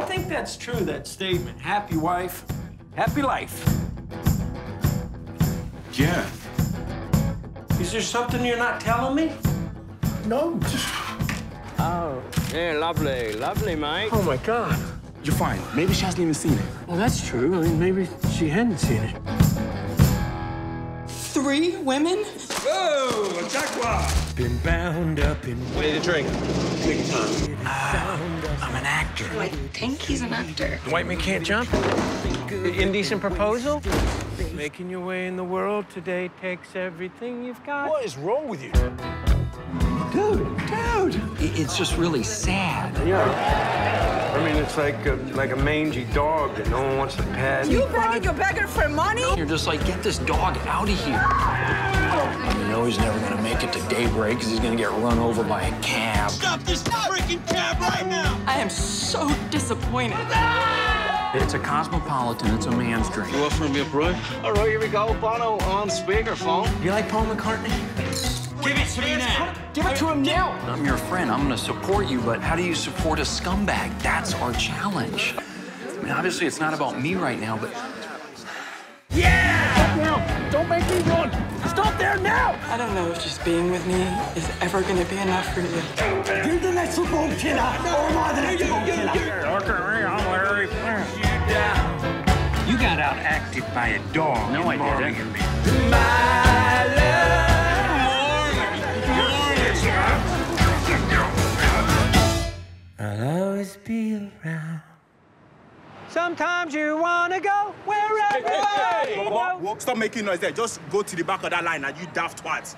I think that's true, that statement. Happy wife, happy life. Yeah. Is there something you're not telling me? No, just... Oh, yeah, lovely, lovely, mate. Oh, my God. You're fine. Maybe she hasn't even seen it. Well, that's true. I mean, maybe she hadn't seen it. 3 women? Whoa, a jackpot! Been bound up in... I need a drink. Big time. I'm an actor. I think he's an actor. White Men Can't Jump? Indecent Proposal? Making your way in the world today takes everything you've got. What is wrong with you? Dude! It's just really sad. Yeah. I mean, it's like a mangy dog that no one wants to pet. You begging a beggar for money? You're just like, get this dog out of here. I know he's never gonna make it to daybreak because he's gonna get run over by a cab. Stop this freaking cab right now! I am so disappointed. It's a cosmopolitan, it's a man's dream. You offering me a brew? All right, here we go. Bono on speakerphone. You like Paul McCartney? Give it to me now. Give it to him now. I'm your friend. I'm going to support you, but how do you support a scumbag? That's our challenge. I mean, obviously, it's not about me right now, but... Yeah! Now! Don't make me run! Stop there now! I don't know if just being with me is ever going to be enough for you. You're the next little kid. Oh, my, the next little kid. I'm Larry. You got out-acted by a dog. No, I didn't. My love. I'll always be around. Sometimes you wanna go wherever you go. Stop making noise there. Just go to the back of that line and you daft twats.